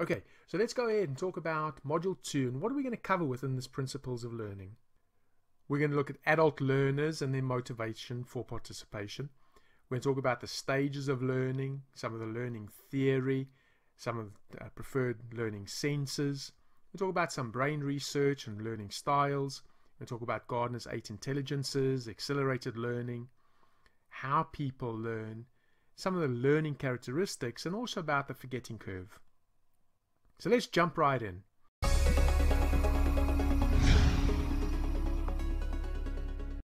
Okay, so let's go ahead and talk about Module 2 and what are we going to cover within this Principles of Learning. We're going to look at adult learners and their motivation for participation. We're going to talk about the stages of learning, some of the learning theory, some of the preferred learning senses. We'll talk about some brain research and learning styles. We'll talk about Gardner's 8 intelligences, accelerated learning, how people learn, some of the learning characteristics, and also about the forgetting curve. So let's jump right in.